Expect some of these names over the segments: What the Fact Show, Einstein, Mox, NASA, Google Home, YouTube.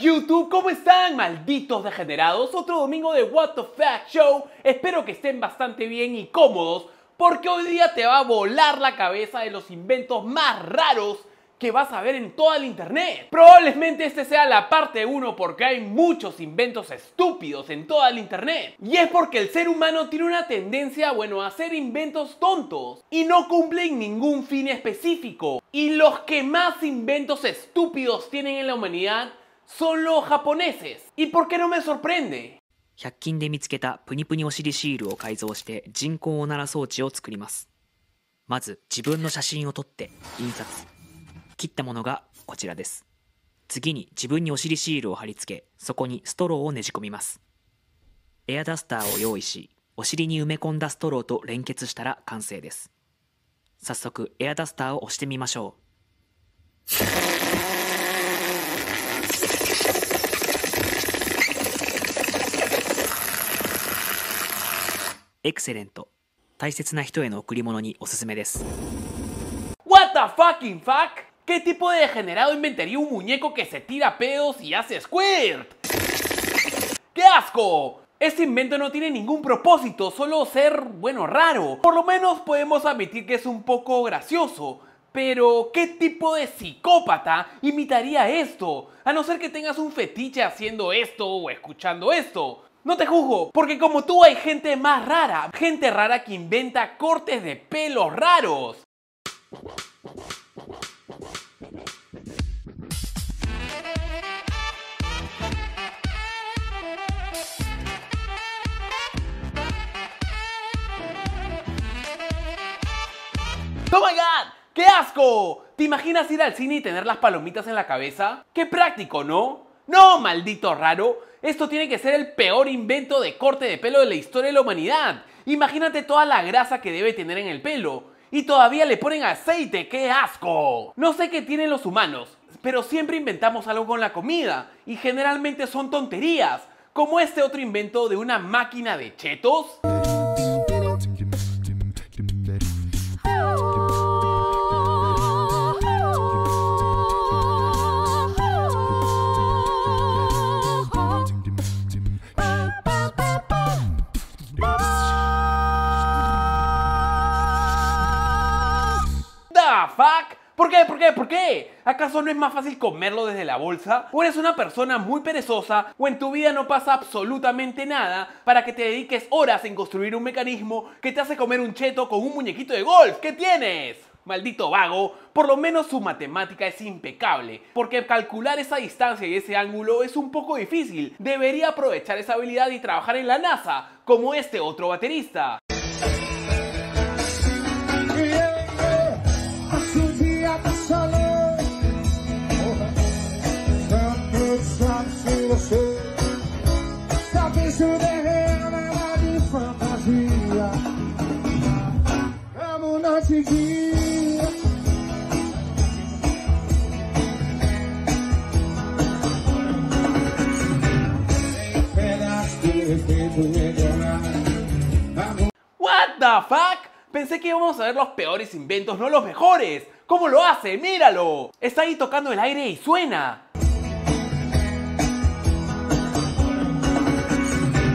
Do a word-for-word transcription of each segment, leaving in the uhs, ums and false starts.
YouTube, ¿cómo están? Malditos degenerados, otro domingo de What the Fact Show. Espero que estén bastante bien y cómodos, porque hoy día te va a volar la cabeza de los inventos más raros que vas a ver en toda la internet. Probablemente este sea la parte uno, porque hay muchos inventos estúpidos en toda la internet. Y es porque el ser humano tiene una tendencia, bueno, a hacer inventos tontos y no cumplen ningún fin específico. Y los que más inventos estúpidos tienen en la humanidad son los japoneses. ¿Y por qué no me sorprende? cien均で見つけたプニプニお尻シールを改造して人工おなら装置を作ります。まず自分の写真を撮って印刷。切ったものがこちらです。次に自分にお尻シールを貼り付け、そこにストローをねじ込みます。エアダスターを用意し、お尻に埋め込んだストローと連結したら完成です。早速エアダスターを押してみましょう。エクセレント。大切な人への贈り物におすすめです。What the fucking fuck? ¿Qué tipo de degenerado inventaría un muñeco que se tira pedos y hace squirt? ¡Qué asco! Este invento no tiene ningún propósito, solo ser, bueno, raro. Por lo menos podemos admitir que es un poco gracioso. Pero, ¿qué tipo de psicópata imitaría esto? A no ser que tengas un fetiche haciendo esto o escuchando esto. No te juzgo, porque como tú hay gente más rara, gente rara que inventa cortes de pelos raros. ¡Oh my God! ¡Qué asco! ¿Te imaginas ir al cine y tener las palomitas en la cabeza? ¡Qué práctico!, ¿no? ¡No, maldito raro! Esto tiene que ser el peor invento de corte de pelo de la historia de la humanidad. Imagínate toda la grasa que debe tener en el pelo. Y todavía le ponen aceite, ¡qué asco! No sé qué tienen los humanos, pero siempre inventamos algo con la comida. Y generalmente son tonterías, como este otro invento de una máquina de chetos. Fuck. ¿Por qué? ¿Por qué? ¿Por qué? ¿Acaso no es más fácil comerlo desde la bolsa? ¿O eres una persona muy perezosa o en tu vida no pasa absolutamente nada para que te dediques horas en construir un mecanismo que te hace comer un cheto con un muñequito de golf? ¿Qué tienes? Maldito vago, por lo menos su matemática es impecable, porque calcular esa distancia y ese ángulo es un poco difícil. Debería aprovechar esa habilidad y trabajar en la NASA, como este otro baterista. What the fuck? Pensé que íbamos a ver los peores inventos, no los mejores. ¿Cómo lo hace? ¡Míralo! Está ahí tocando el aire y suena.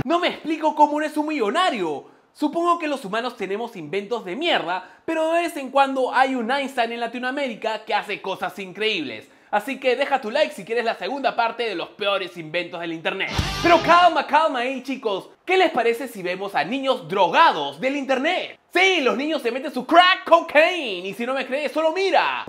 No me explico cómo eres un millonario. Supongo que los humanos tenemos inventos de mierda, pero de vez en cuando hay un Einstein en Latinoamérica que hace cosas increíbles. Así que deja tu like si quieres la segunda parte de los peores inventos del internet. Pero calma, calma ahí, chicos. ¿Qué les parece si vemos a niños drogados del internet? Sí, los niños se meten su crack cocaine y si no me crees, solo mira.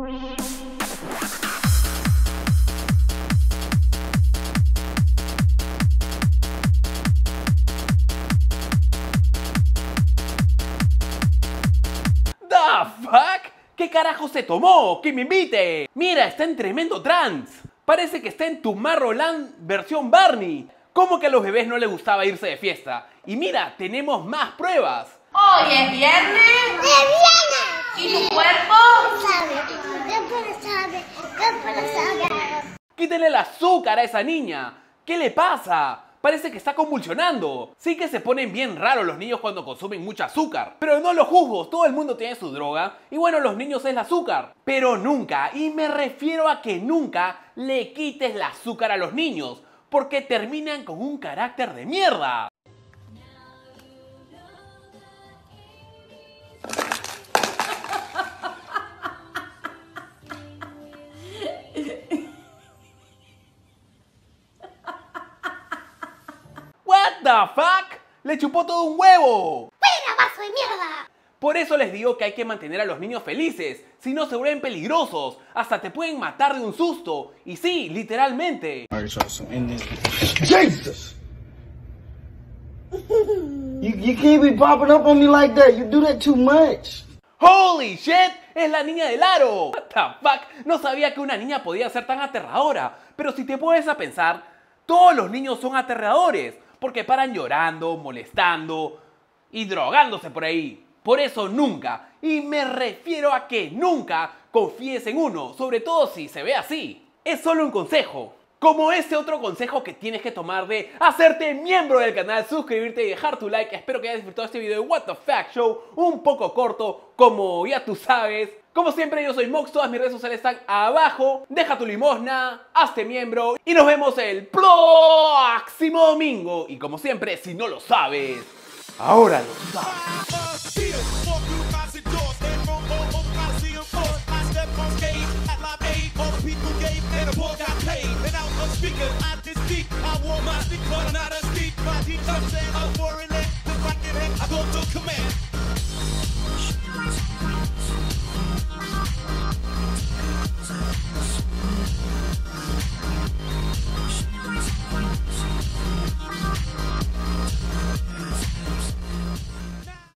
¿Fuck? ¿Qué carajo se tomó? ¡Que me invite! Mira, está en tremendo trance. Parece que está en Tomorrowland versión Barney. ¿Cómo que a los bebés no les gustaba irse de fiesta? Y mira, tenemos más pruebas. Hoy es viernes. ¡Es viernes! ¿Y tu cuerpo? No sabe, no sabe, no sabe. Quítale el azúcar a esa niña. ¿Qué le pasa? Parece que está convulsionando. Sí que se ponen bien raros los niños cuando consumen mucho azúcar. Pero no lo juzgo, todo el mundo tiene su droga. Y bueno, los niños es el azúcar. Pero nunca, y me refiero a que nunca, le quites el azúcar a los niños, porque terminan con un carácter de mierda. What the fuck? Le chupó todo un huevo. ¡Fuera, vaso de mierda! Por eso les digo que hay que mantener a los niños felices, si no se vuelven peligrosos, hasta te pueden matar de un susto, y sí, literalmente. Jesus. You, you can't be popping up on me like that. You do that too much. Holy shit, es la niña del aro. What the fuck, no sabía que una niña podía ser tan aterradora, pero si te pones a pensar, todos los niños son aterradores, porque paran llorando, molestando y drogándose por ahí. Por eso nunca, y me refiero a que nunca confíes en uno, sobre todo si se ve así. Es solo un consejo. Como ese otro consejo que tienes que tomar de hacerte miembro del canal, suscribirte y dejar tu like. Espero que hayas disfrutado este video de What the Fact Show, un poco corto, como ya tú sabes. Como siempre, yo soy Mox, todas mis redes sociales están abajo. Deja tu limosna, hazte miembro y nos vemos el próximo domingo. Y como siempre, si no lo sabes, ahora lo sabes. I just speak, I want my speak, but not a speak. My teacher said I'm foreign, the fucking head, I go to command.